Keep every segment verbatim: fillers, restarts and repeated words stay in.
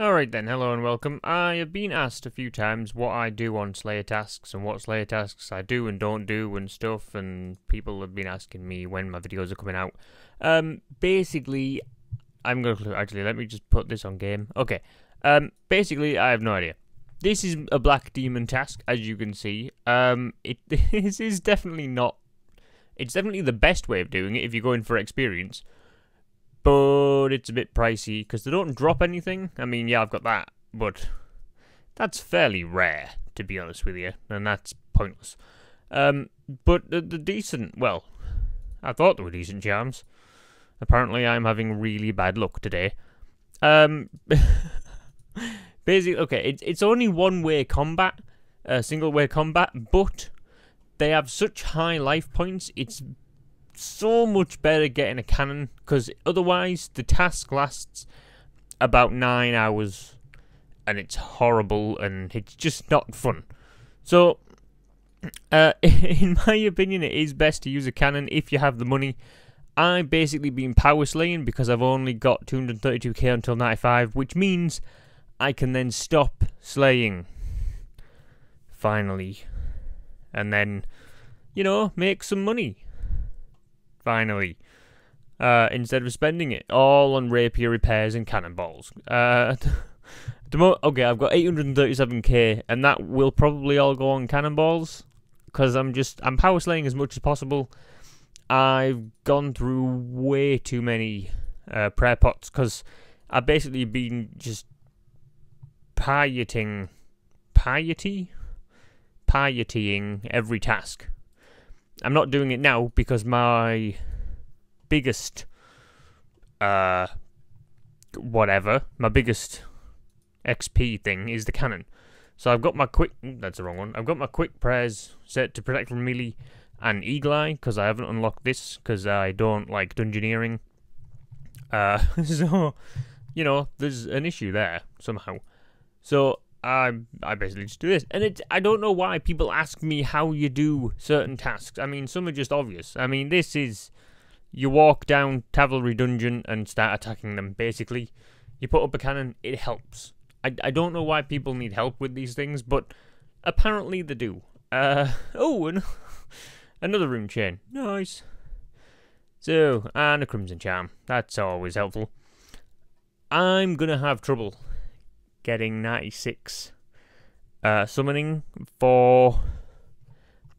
Alright then, hello and welcome. I have been asked a few times what I do on Slayer tasks and what Slayer tasks I do and don't do and stuff, and people have been asking me when my videos are coming out. Um, basically, I'm going to... Actually, let me just put this on game. Okay. Um, basically, I have no idea. This is a Black Demon task, as you can see. Um, it, this is definitely not... It's definitely the best way of doing it if you're going for experience. But it's a bit pricey, because they don't drop anything. I mean, yeah, I've got that, but that's fairly rare, to be honest with you, and that's pointless. Um, but the, the decent, well, I thought they were decent charms. Apparently I'm having really bad luck today. Um, basically, okay, it, it's only one-way combat, uh, single-way combat, but they have such high life points, it's so much better getting a cannon, because otherwise the task lasts about nine hours and it's horrible and it's just not fun. So uh, in my opinion, it is best to use a cannon if you have the money. I've basically been power slaying because I've only got two hundred thirty-two K until ninety-five, which means I can then stop slaying finally and then, you know, make some money. Finally, uh, instead of spending it all on rapier repairs and cannonballs. Uh, the mo okay, I've got eight hundred thirty-seven K, and that will probably all go on cannonballs, because I'm just I'm power slaying as much as possible. I've gone through way too many uh, prayer pots, because I've basically been just pieting, piety, pietying every task. I'm not doing it now because my biggest, uh, whatever, my biggest X P thing is the cannon. So I've got my quick, that's the wrong one, I've got my quick prayers set to protect from melee and eagle eye, because I haven't unlocked this, because I don't like dungeoneering. Uh, so, you know, there's an issue there, somehow. So... I, I basically just do this, and it, I don't know why people ask me how you do certain tasks. I mean, some are just obvious. I mean, this is, you walk down Taverley Dungeon and start attacking them, basically. You put up a cannon, it helps. I, I don't know why people need help with these things, but apparently they do. Uh, oh, and another rune chain, nice. So, and a crimson charm, that's always helpful. I'm gonna have trouble getting ninety-six uh, summoning for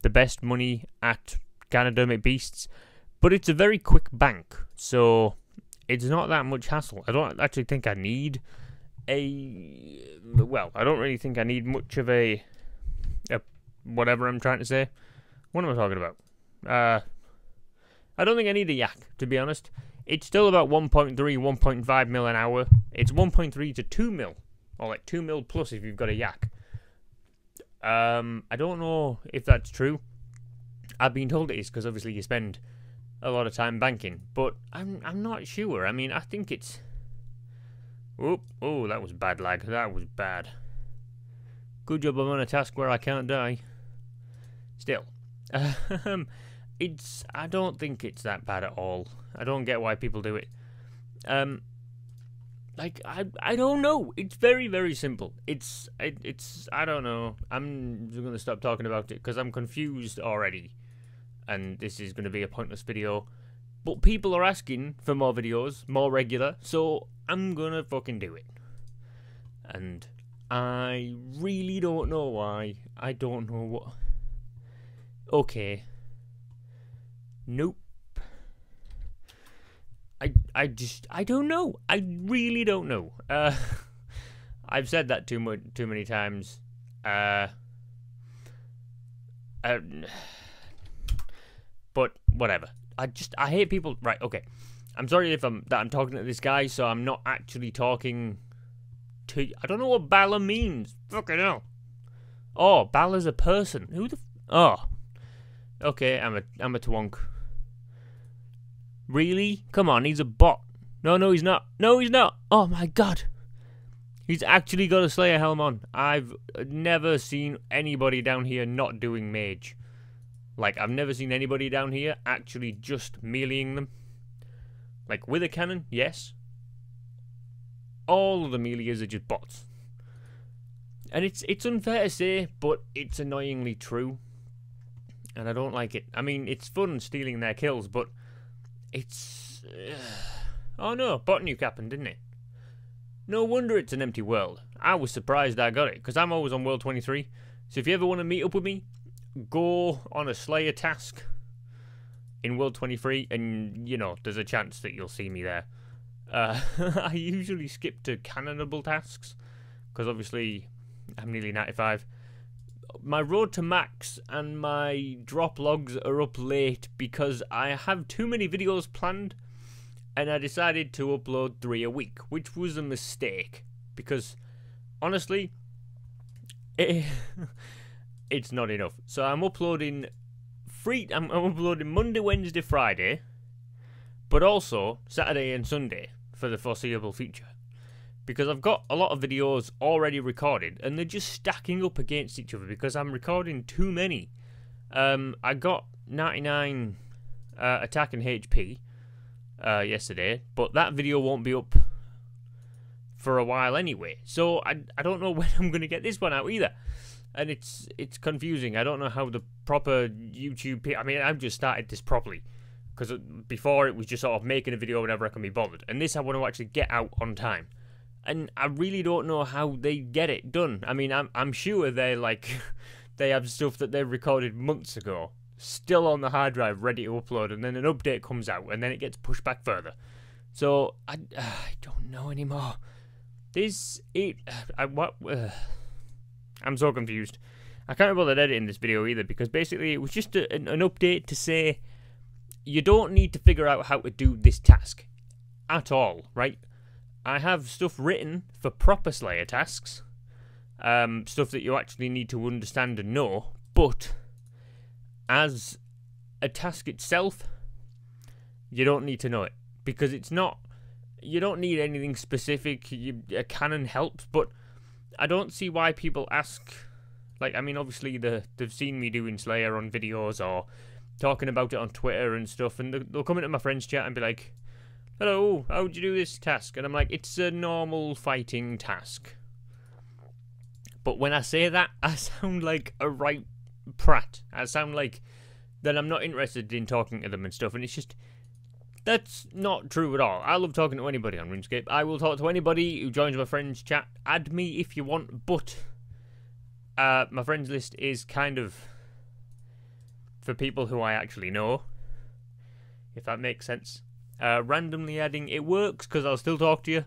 the best money at Ganodermic Beasts, but it's a very quick bank, so it's not that much hassle. I don't actually think I need a, well, I don't really think I need much of a, a whatever I'm trying to say. What am I talking about? Uh, I don't think I need a yak, to be honest. It's still about one point three, one point five mil an hour. It's one point three to two mil. Or like two mil plus if you've got a yak. Um, I don't know if that's true. I've been told it is, because obviously you spend a lot of time banking. But I'm I'm not sure. I mean, I think it's... Oop, oh, that was bad lag. That was bad. Good job I'm on a task where I can't die. Still. Um, it's... I don't think it's that bad at all. I don't get why people do it. Um... Like, I I don't know. It's very, very simple. It's, it, it's I don't know. I'm going to stop talking about it because I'm confused already. And this is going to be a pointless video. But people are asking for more videos, more regular. So I'm going to fucking do it. And I really don't know why. I don't know what. Okay. Nope. I, I just, I don't know. I really don't know. Uh, I've said that too much, too many times. Uh, um, but whatever. I just, I hate people. Right. Okay. I'm sorry if I'm, that I'm talking to this guy, so I'm not actually talking to you. I don't know what Balor means. Fucking hell. Oh, Balor's a person. Who the, f oh. Okay. I'm a, I'm a twonk. Really? Come on, he's a bot. No, no, he's not. No, he's not. Oh my god. He's actually got a Slayer helm on. I've never seen anybody down here not doing mage. Like, I've never seen anybody down here actually just meleeing them. Like, with a cannon, yes. all of the melee users are just bots. And it's it's unfair to say, but it's annoyingly true. And I don't like it. I mean, it's fun stealing their kills, but it's... Uh, oh no, bot nuke happened, didn't it? No wonder it's an empty world. I was surprised I got it, because I'm always on World twenty-three. So if you ever want to meet up with me, go on a Slayer task in World twenty-three, and, you know, there's a chance that you'll see me there. Uh, I usually skip to cannonable tasks, because obviously I'm nearly ninety-five. My road to max and my drop logs are up late because I have too many videos planned and I decided to upload three a week, which was a mistake because honestly it, it's not enough. So I'm uploading free I'm, I'm uploading Monday, Wednesday, Friday, but also Saturday and Sunday for the foreseeable future, because I've got a lot of videos already recorded and they're just stacking up against each other because I'm recording too many. Um, I got ninety-nine uh, attack and H P uh, yesterday, but that video won't be up for a while anyway. So I, I don't know when I'm going to get this one out either. And it's it's confusing. I don't know how the proper YouTube... I mean, I've just started this properly, because before it was just sort of making a video whenever I can be bothered. And this I want to actually get out on time. And I really don't know how they get it done. I mean, I'm I'm sure they like they have stuff that they recorded months ago, still on the hard drive, ready to upload, and then an update comes out, and then it gets pushed back further. So I uh, I don't know anymore. This it I what uh, I'm so confused. I can't bother editing this video either because basically it was just a, an, an update to say you don't need to figure out how to do this task at all, right? I have stuff written for proper Slayer tasks, um, stuff that you actually need to understand and know, but as a task itself, you don't need to know it, because it's not, you don't need anything specific. You, a canon helps, but I don't see why people ask, like, I mean, obviously the, they've seen me doing Slayer on videos or talking about it on Twitter and stuff, and they'll come into my friends chat and be like, hello, how would you do this task? And I'm like, it's a normal fighting task. But when I say that, I sound like a right prat. I sound like that I'm not interested in talking to them and stuff. And it's just, that's not true at all. I love talking to anybody on RuneScape. I will talk to anybody who joins my friends chat. Add me if you want, but uh, my friends list is kind of for people who I actually know, if that makes sense. Uh, randomly adding, it works because I'll still talk to you,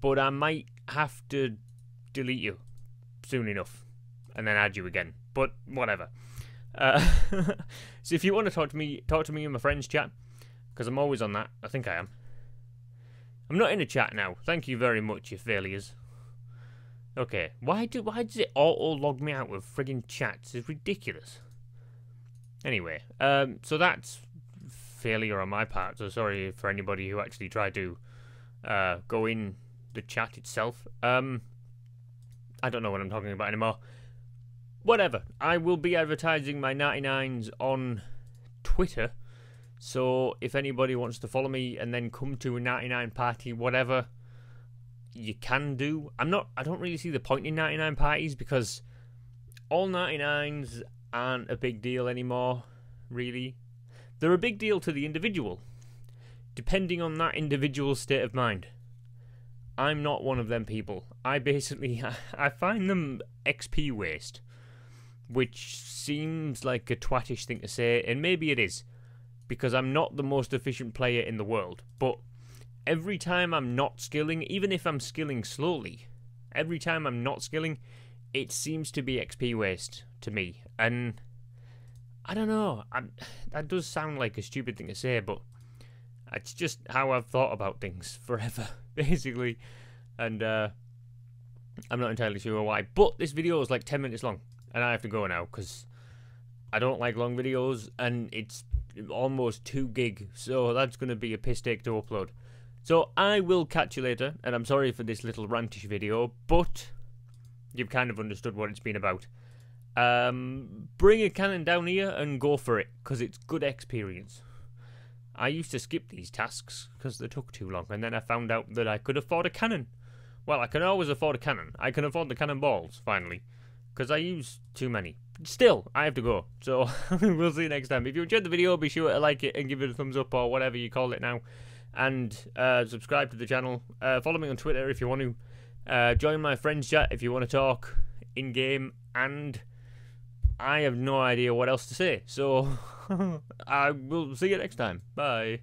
but I might have to delete you soon enough and then add you again, but whatever. Uh, so if you want to talk to me, talk to me in my friends chat, because I'm always on that. I think I am. I'm not in a chat now. Thank you very much, you failures. Okay, why do why does it auto log me out with friggin' chats? It's ridiculous. Anyway, um, so that's failure on my part, so sorry for anybody who actually tried to uh, go in the chat itself. Um, I don't know what I'm talking about anymore. Whatever. I will be advertising my ninety-nines on Twitter, so if anybody wants to follow me and then come to a ninety-nine party, whatever, you can do. I'm not, I don't really see the point in ninety-nine parties because all ninety-nines aren't a big deal anymore, really. They're a big deal to the individual, depending on that individual's state of mind. I'm not one of them people. I basically, I find them X P waste, which seems like a twatish thing to say, and maybe it is, because I'm not the most efficient player in the world, but every time I'm not skilling, even if I'm skilling slowly, every time I'm not skilling, it seems to be X P waste to me, and I don't know, I, that does sound like a stupid thing to say, but it's just how I've thought about things forever, basically, and uh, I'm not entirely sure why, but this video is like ten minutes long, and I have to go now, because I don't like long videos, and it's almost two gig, so that's going to be a piss take to upload. So I will catch you later, and I'm sorry for this little rantish video, but you've kind of understood what it's been about. Um, bring a cannon down here and go for it, because it's good experience. I used to skip these tasks because they took too long, and then I found out that I could afford a cannon. Well, I can always afford a cannon. I can afford the cannonballs, finally. Because I use too many. Still, I have to go. So, we'll see you next time. If you enjoyed the video, be sure to like it and give it a thumbs up or whatever you call it now. And uh, subscribe to the channel. Uh, follow me on Twitter if you want to. Uh, join my friends chat if you want to talk in-game. And I have no idea what else to say. So, I will see you next time. Bye.